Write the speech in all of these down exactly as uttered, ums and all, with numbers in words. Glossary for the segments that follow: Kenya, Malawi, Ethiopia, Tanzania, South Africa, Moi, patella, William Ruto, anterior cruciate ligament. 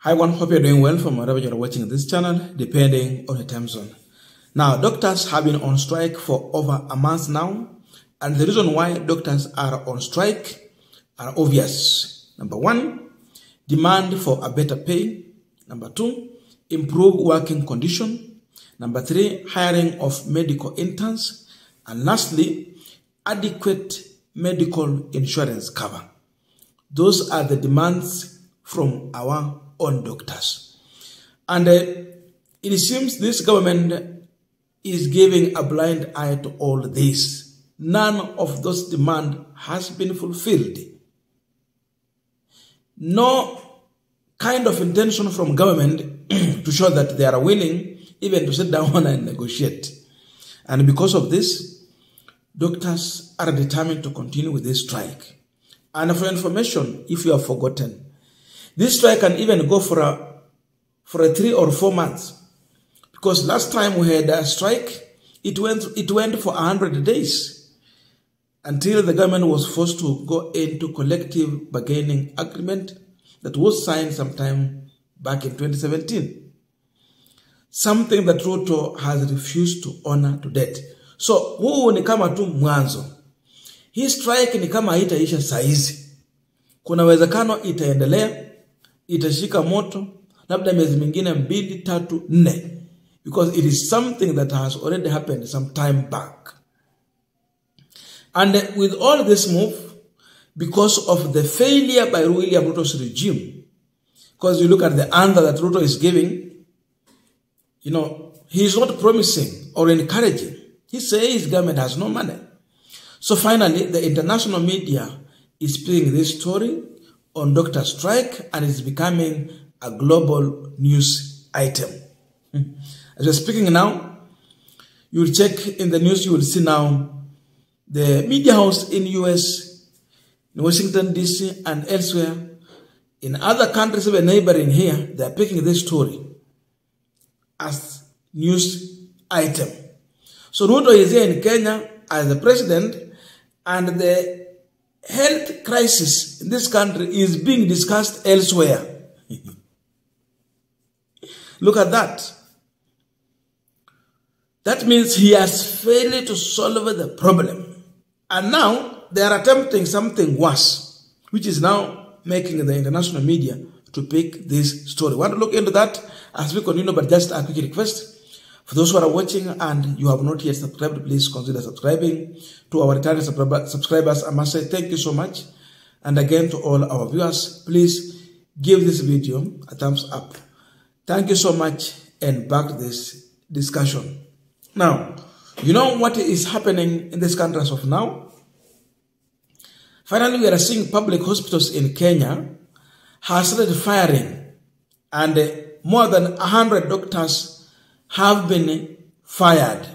Hi everyone, hope you're doing well from wherever you're watching this channel, depending on the time zone. Now, doctors have been on strike for over a month now, and the reason why doctors are on strike are obvious. Number one, demand for a better pay. Number two, improved working condition. Number three, hiring of medical interns. And lastly, adequate medical insurance cover. Those are the demands from our on doctors. And uh, it seems this government is giving a blind eye to all this. None of those demands has been fulfilled. No kind of intention from government to show that they are willing even to sit down and negotiate. And because of this, doctors are determined to continue with this strike. And for information, if you have forgotten, this strike can even go for a, for a three or four months. Because last time we had a strike, it went, it went for one hundred days until the government was forced to go into collective bargaining agreement that was signed sometime back in twenty seventeen. Something that Ruto has refused to honor to date. So, huu ni kama tu mwanzo. Hii strike ni kama haitaisha saizi. Kuna wezekano itaendelea, itashika moto, labda miezi mingine mbili, tatu, nne. Because it is something that has already happened some time back. And with all this move, because of the failure by William Ruto's regime, because you look at the answer that Ruto is giving, you know, he is not promising or encouraging. He says government has no money. So finally, the international media is playing this story on doctor strike, and it's becoming a global news item. As we're speaking now, you will check in the news, you will see now the media house in U S, in Washington D C and elsewhere, in other countries even neighboring here, they are picking this story as news item. So Ruto is here in Kenya as the president, and the health crisis in this country is being discussed elsewhere. Look at that. That means he has failed to solve the problem. And now they are attempting something worse, which is now making the international media to pick this story. Want to look into that as we continue, but just a quick request. For those who are watching and you have not yet subscribed, please consider subscribing. To our returning subscribers, I must say thank you so much. And again, to all our viewers, please give this video a thumbs up. Thank you so much, and back this discussion. Now, you know what is happening in this country as of now? Finally, we are seeing public hospitals in Kenya have started firing, and more than one hundred doctors have been fired. one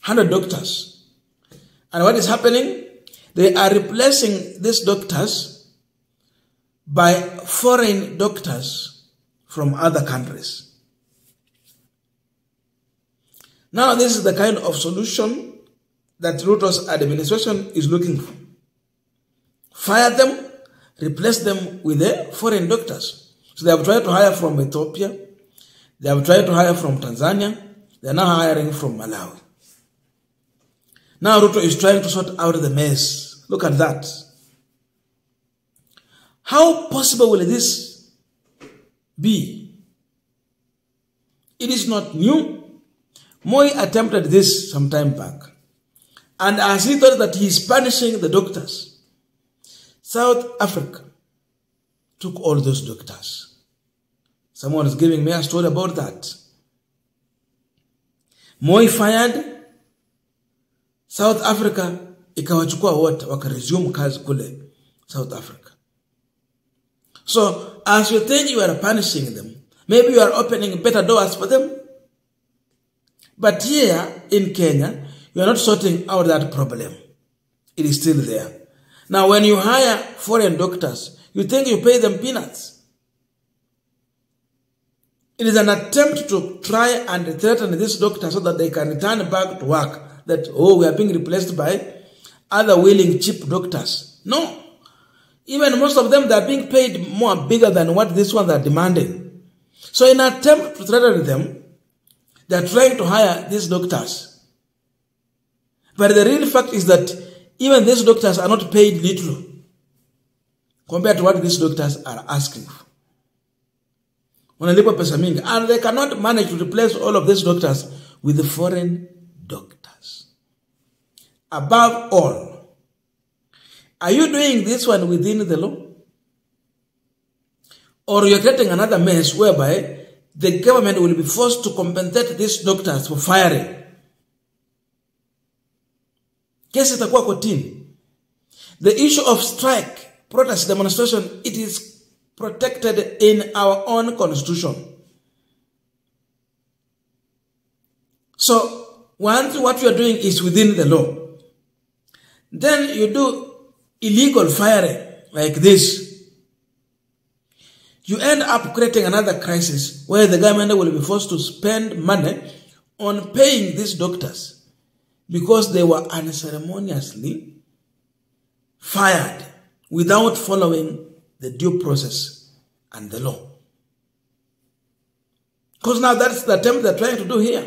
hundred doctors. And what is happening? They are replacing these doctors by foreign doctors from other countries. Now, this is the kind of solution that Ruto's administration is looking for. Fire them, replace them with the foreign doctors. So they have tried to hire from Ethiopia, they have tried to hire from Tanzania, they are now hiring from Malawi. Now Ruto is trying to sort out the mess. Look at that. How possible will this be? It is not new. Moi attempted this some time back. And as he thought that he is punishing the doctors, South Africa took all those doctors. Someone is giving me a story about that. Moi fired, South Africa ikawachukua wote, wakaresume kazi kule South Africa. So, as you think you are punishing them, maybe you are opening better doors for them. But here in Kenya, you are not sorting out that problem. It is still there. Now, when you hire foreign doctors, you think you pay them peanuts. It is an attempt to try and threaten this doctor so that they can return back to work. That, oh, we are being replaced by other willing cheap doctors. No. Even most of them, they're being paid more bigger than what these ones are demanding. So in an attempt to threaten them, they're trying to hire these doctors. But the real fact is that even these doctors are not paid little compared to what these doctors are asking for. And they cannot manage to replace all of these doctors with the foreign doctors. Above all, are you doing this one within the law? Or you're creating another mess whereby the government will be forced to compensate these doctors for firing? The issue of strike, protest, demonstration, it is protected in our own constitution. So, once what you are doing is within the law, then you do illegal firing like this, you end up creating another crisis where the government will be forced to spend money on paying these doctors because they were unceremoniously fired without following the due process and the law. Because now that's the attempt they're trying to do here.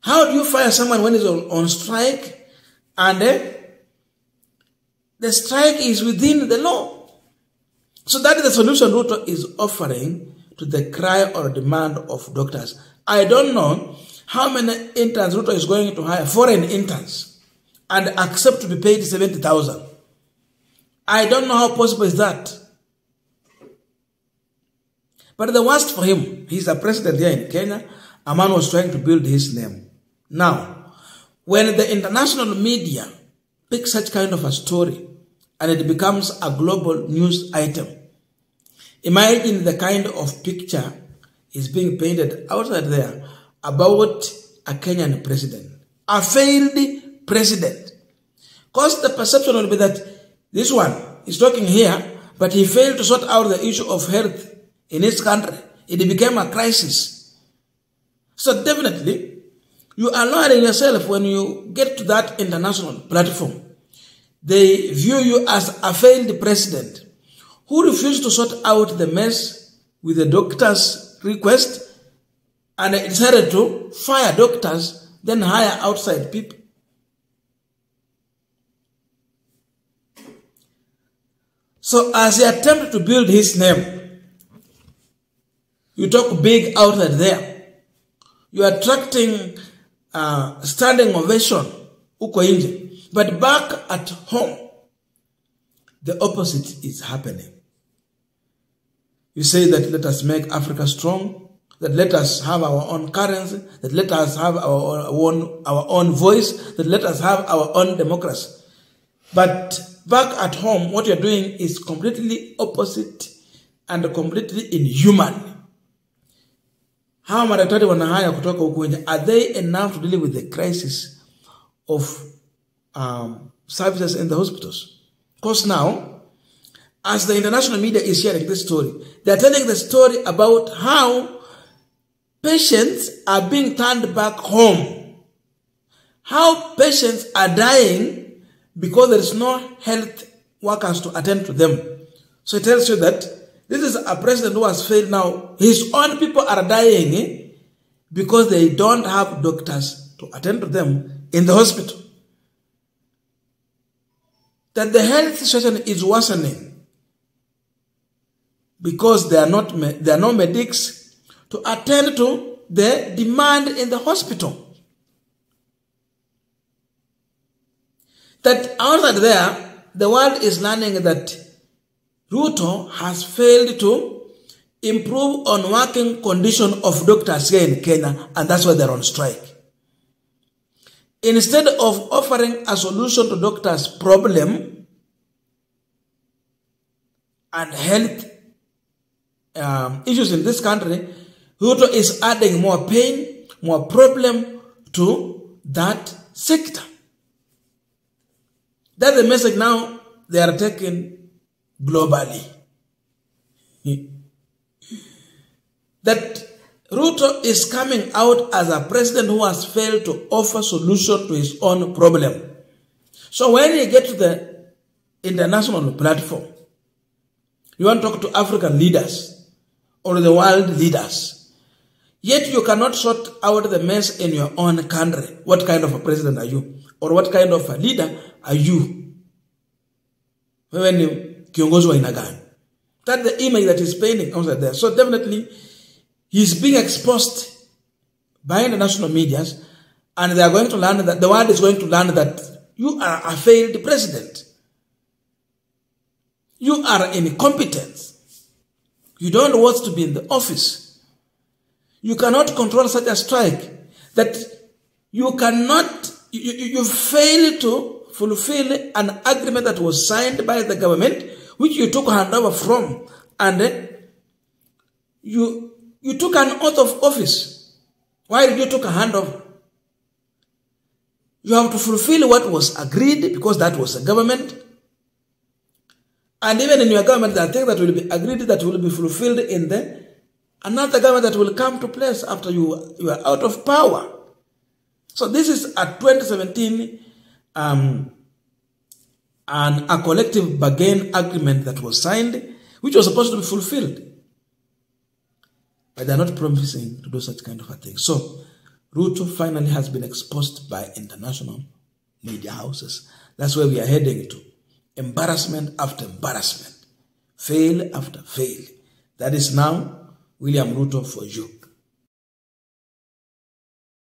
How do you fire someone when he's on, on strike and uh, the strike is within the law? So that is the solution Ruto is offering to the cry or demand of doctors. I don't know how many interns Ruto is going to hire, foreign interns, and accept to be paid seventy thousand. I don't know how possible is that. But the worst for him, he's a president here in Kenya. A man was trying to build his name. Now, when the international media picks such kind of a story and it becomes a global news item, imagine the kind of picture is being painted outside there about a Kenyan president. A failed president. Because the perception will be that this one is talking here, but he failed to sort out the issue of health in his country. It became a crisis. So definitely, you are lowering yourself when you get to that international platform. They view you as a failed president who refused to sort out the mess with the doctor's request and decided to fire doctors, then hire outside people. So as he attempted to build his name, you talk big out there. You are attracting uh, standing ovation, but back at home, the opposite is happening. You say that let us make Africa strong, that let us have our own currency, that let us have our own, our own voice, that let us have our own democracy. But back at home, what you're doing is completely opposite and completely inhuman. How madaktari wanahaya kutoka huko nje? Are they enough to deal with the crisis of um, services in the hospitals? Because now, as the international media is sharing this story, they're telling the story about how patients are being turned back home, how patients are dying because there is no health workers to attend to them. So it tells you that this is a president who has failed now. His own people are dying eh? because they don't have doctors to attend to them in the hospital. That the health situation is worsening because there are not there are no medics to attend to the demand in the hospital. That outside there, the world is learning that Ruto has failed to improve on working condition of doctors here in Kenya, and that's why they're on strike. Instead of offering a solution to doctors' problem and health um, issues in this country, Ruto is adding more pain, more problem to that sector. That's the message now they are taking globally. That Ruto is coming out as a president who has failed to offer solution to his own problem. So when you get to the international platform, you want to talk to African leaders or the world leaders, yet you cannot sort out the mess in your own country. What kind of a president are you? Or what kind of a leader are you? When you kiongozi wa aina gani? That's the image that is painting outside there. So definitely, he's being exposed by international medias, and they are going to learn that the world is going to learn that you are a failed president. You are incompetent. You don't want to be in the office. You cannot control such a strike that you cannot, you, you fail to fulfill an agreement that was signed by the government, which you took handover from, and you you took an oath of office. Why did you take a handover? You have to fulfill what was agreed, because that was a government. And even in your government, there are things that will be agreed that will be fulfilled in the another government that will come to place after you, you are out of power. So this is a twenty seventeen um, and a collective bargain agreement that was signed, which was supposed to be fulfilled. But they are not promising to do such kind of a thing. So Ruto finally has been exposed by international media houses. That's where we are heading to. Embarrassment after embarrassment. Fail after fail. That is now William Ruto for you.